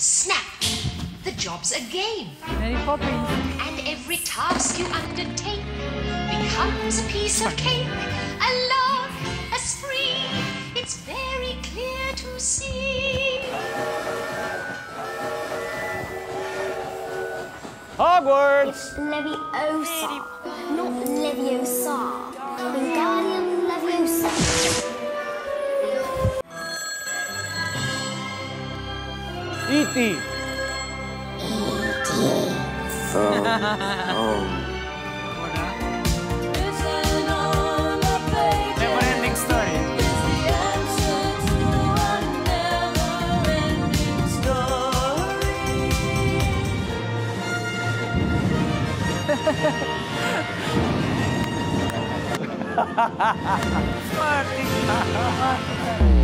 and snap, the job's a game. Mary Poppins. And every task you undertake becomes a piece of cake, a lark, a spree. It's very clear to see. Hogwarts. It's Leviosa, not Leviosa. Wingardium Leviosa. E.T. Never Ending Story. It's the answer to a never ending story.